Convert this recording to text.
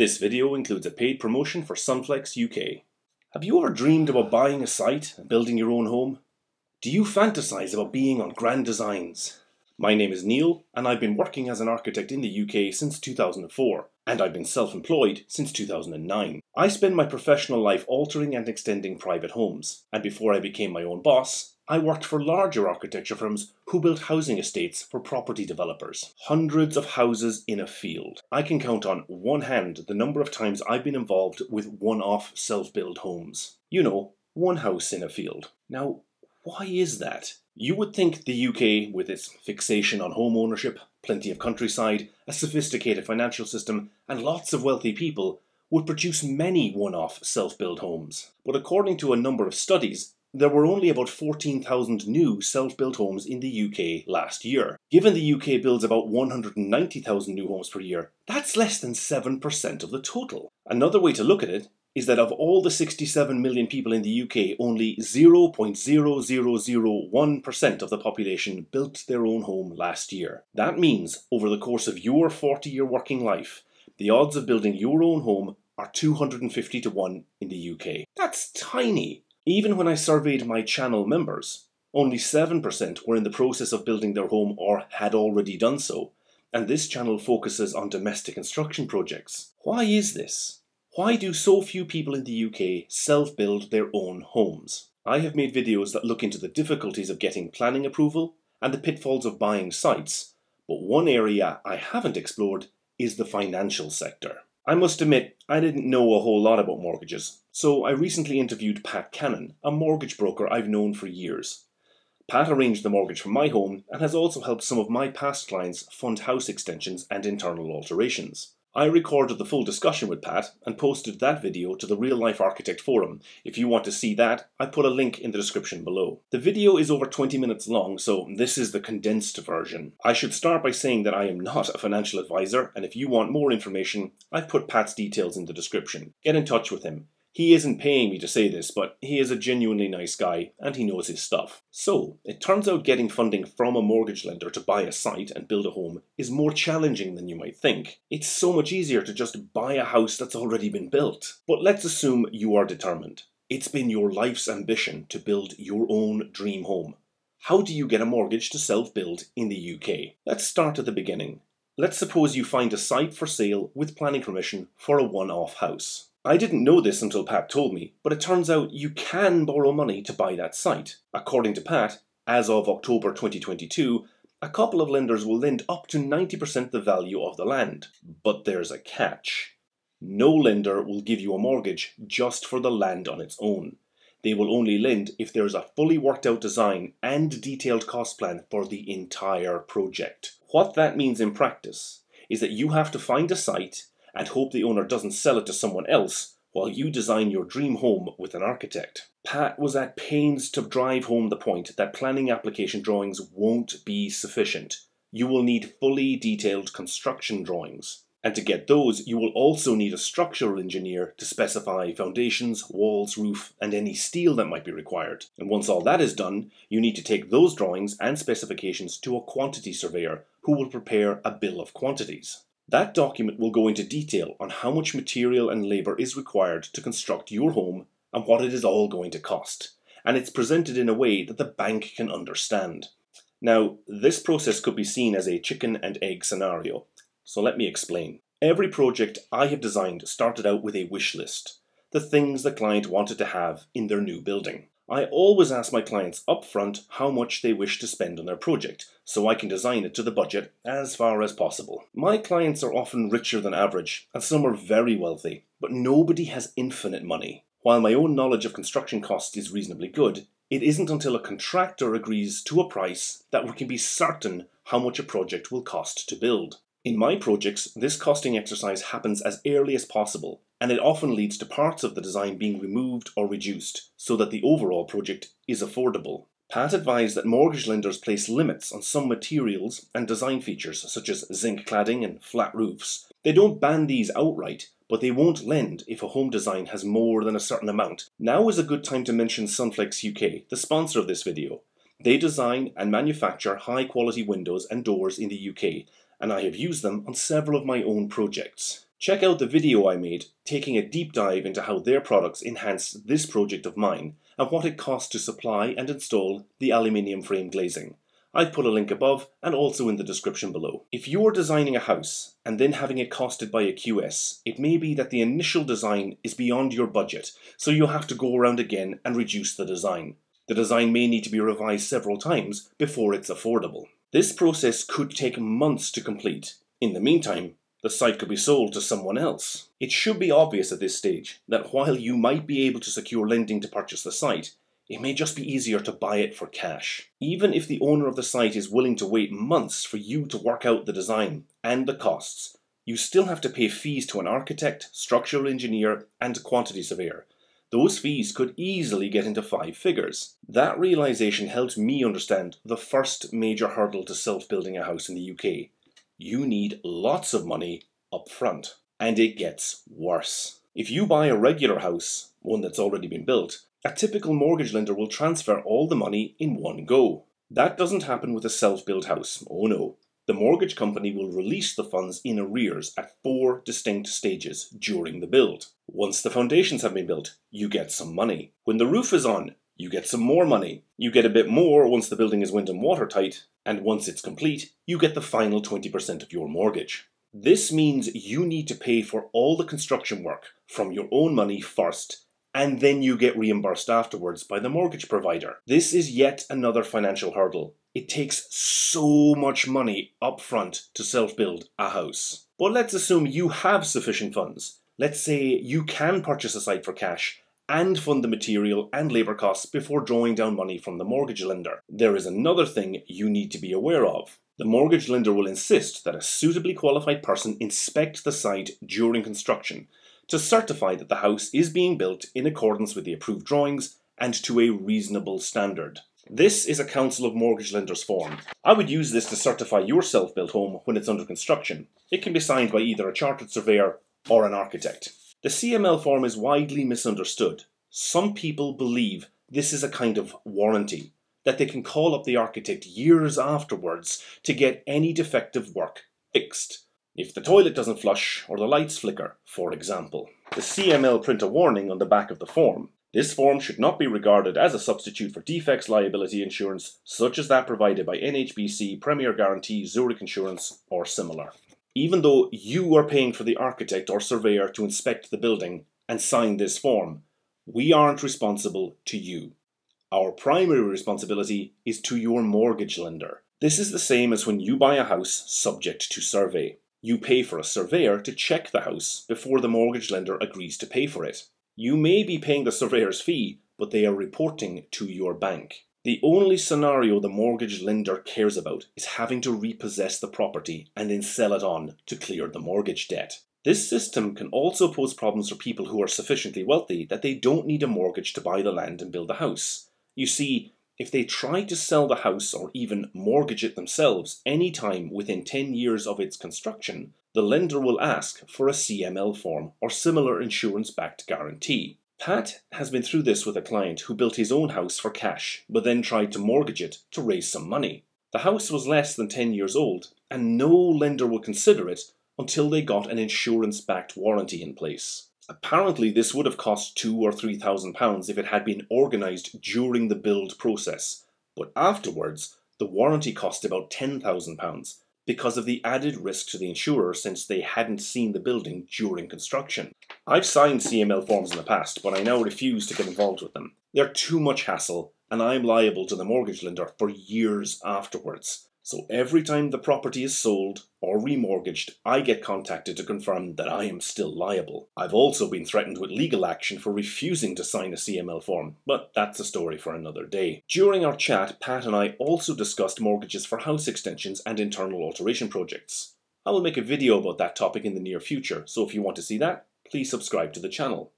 This video includes a paid promotion for Sunflex UK. Have you ever dreamed about buying a site and building your own home? Do you fantasize about being on grand designs? My name is Neil, and I've been working as an architect in the UK since 2004, and I've been self-employed since 2009. I spend my professional life altering and extending private homes, and before I became my own boss, I worked for larger architecture firms who built housing estates for property developers. Hundreds of houses in a field. I can count on one hand the number of times I've been involved with one-off self-build homes. You know, one house in a field. Now, why is that? You would think the UK, with its fixation on home ownership, plenty of countryside, a sophisticated financial system, and lots of wealthy people, would produce many one-off self-build homes. But according to a number of studies, there were only about 14,000 new self-built homes in the UK last year. Given the UK builds about 190,000 new homes per year, that's less than 7% of the total. Another way to look at it is that of all the 67 million people in the UK, only 0.0001% of the population built their own home last year. That means, over the course of your 40-year working life, the odds of building your own home are 250 to 1 in the UK. That's tiny! Even when I surveyed my channel members, only 7% were in the process of building their home or had already done so, and this channel focuses on domestic construction projects. Why is this? Why do so few people in the UK self-build their own homes? I have made videos that look into the difficulties of getting planning approval and the pitfalls of buying sites, but one area I haven't explored is the financial sector. I must admit, I didn't know a whole lot about mortgages, so I recently interviewed Pat Cannon, a mortgage broker I've known for years. Pat arranged the mortgage for my home and has also helped some of my past clients fund house extensions and internal alterations. I recorded the full discussion with Pat and posted that video to the Real Life Architect forum. If you want to see that, I put a link in the description below. The video is over 20 minutes long, so this is the condensed version. I should start by saying that I am not a financial advisor, and if you want more information, I've put Pat's details in the description. Get in touch with him. He isn't paying me to say this, but he is a genuinely nice guy, and he knows his stuff. So, it turns out getting funding from a mortgage lender to buy a site and build a home is more challenging than you might think. It's so much easier to just buy a house that's already been built. But let's assume you are determined. It's been your life's ambition to build your own dream home. How do you get a mortgage to self-build in the UK? Let's start at the beginning. Let's suppose you find a site for sale with planning permission for a one-off house. I didn't know this until Pat told me, but it turns out you can borrow money to buy that site. According to Pat, as of October 2022, a couple of lenders will lend up to 90% the value of the land. But there's a catch. No lender will give you a mortgage just for the land on its own. They will only lend if there's a fully worked out design and detailed cost plan for the entire project. What that means in practice is that you have to find a site and hope the owner doesn't sell it to someone else while you design your dream home with an architect. Pat was at pains to drive home the point that planning application drawings won't be sufficient. You will need fully detailed construction drawings. And to get those, you will also need a structural engineer to specify foundations, walls, roof, and any steel that might be required. And once all that is done, you need to take those drawings and specifications to a quantity surveyor who will prepare a bill of quantities. That document will go into detail on how much material and labour is required to construct your home and what it is all going to cost, and it's presented in a way that the bank can understand. Now, this process could be seen as a chicken and egg scenario, so let me explain. Every project I have designed started out with a wish list, the things the client wanted to have in their new building. I always ask my clients up front how much they wish to spend on their project, so I can design it to the budget as far as possible. My clients are often richer than average, and some are very wealthy, but nobody has infinite money. While my own knowledge of construction costs is reasonably good, it isn't until a contractor agrees to a price that we can be certain how much a project will cost to build. In my projects, this costing exercise happens as early as possible, and it often leads to parts of the design being removed or reduced, so that the overall project is affordable. Pat advised that mortgage lenders place limits on some materials and design features, such as zinc cladding and flat roofs. They don't ban these outright, but they won't lend if a home design has more than a certain amount. Now is a good time to mention Sunflex UK, the sponsor of this video. They design and manufacture high-quality windows and doors in the UK, and I have used them on several of my own projects. Check out the video I made taking a deep dive into how their products enhanced this project of mine and what it costs to supply and install the aluminium frame glazing. I've put a link above and also in the description below. If you're designing a house and then having it costed by a QS, it may be that the initial design is beyond your budget, so you'll have to go around again and reduce the design. The design may need to be revised several times before it's affordable. This process could take months to complete. In the meantime, the site could be sold to someone else. It should be obvious at this stage that while you might be able to secure lending to purchase the site, it may just be easier to buy it for cash. Even if the owner of the site is willing to wait months for you to work out the design and the costs, you still have to pay fees to an architect, structural engineer, and quantity surveyor. Those fees could easily get into 5 figures. That realization helped me understand the first major hurdle to self-building a house in the UK. You need lots of money up front. And it gets worse. If you buy a regular house, one that's already been built, a typical mortgage lender will transfer all the money in one go. That doesn't happen with a self-built house, oh no. The mortgage company will release the funds in arrears at 4 distinct stages during the build. Once the foundations have been built, you get some money. When the roof is on, you get some more money. You get a bit more once the building is wind and watertight, and once it's complete, you get the final 20% of your mortgage. This means you need to pay for all the construction work from your own money first, and then you get reimbursed afterwards by the mortgage provider. This is yet another financial hurdle. It takes so much money up front to self-build a house. But let's assume you have sufficient funds. Let's say you can purchase a site for cash and fund the material and labour costs before drawing down money from the mortgage lender. There is another thing you need to be aware of. The mortgage lender will insist that a suitably qualified person inspect the site during construction, to certify that the house is being built in accordance with the approved drawings and to a reasonable standard. This is a Council of Mortgage Lenders form. I would use this to certify your self-built home when it's under construction. It can be signed by either a chartered surveyor or an architect. The CML form is widely misunderstood. Some people believe this is a kind of warranty, that they can call up the architect years afterwards to get any defective work fixed. If the toilet doesn't flush or the lights flicker, for example. The CML print a warning on the back of the form. This form should not be regarded as a substitute for defects liability insurance, such as that provided by NHBC, Premier Guarantee, Zurich Insurance, or similar. Even though you are paying for the architect or surveyor to inspect the building and sign this form, we aren't responsible to you. Our primary responsibility is to your mortgage lender. This is the same as when you buy a house subject to survey. You pay for a surveyor to check the house before the mortgage lender agrees to pay for it. You may be paying the surveyor's fee, but they are reporting to your bank. The only scenario the mortgage lender cares about is having to repossess the property and then sell it on to clear the mortgage debt. This system can also pose problems for people who are sufficiently wealthy that they don't need a mortgage to buy the land and build the house. You see, if they try to sell the house or even mortgage it themselves any time within 10 years of its construction, the lender will ask for a CML form or similar insurance-backed guarantee. Pat has been through this with a client who built his own house for cash, but then tried to mortgage it to raise some money. The house was less than 10 years old, and no lender would consider it until they got an insurance-backed warranty in place. Apparently, this would have cost £2,000 or £3,000 if it had been organised during the build process, but afterwards, the warranty cost about £10,000 because of the added risk to the insurer since they hadn't seen the building during construction. I've signed CML forms in the past, but I now refuse to get involved with them. They're too much hassle, and I'm liable to the mortgage lender for years afterwards. So every time the property is sold or remortgaged, I get contacted to confirm that I am still liable. I've also been threatened with legal action for refusing to sign a CML form, but that's a story for another day. During our chat, Pat and I also discussed mortgages for house extensions and internal alteration projects. I will make a video about that topic in the near future, so if you want to see that, please subscribe to the channel.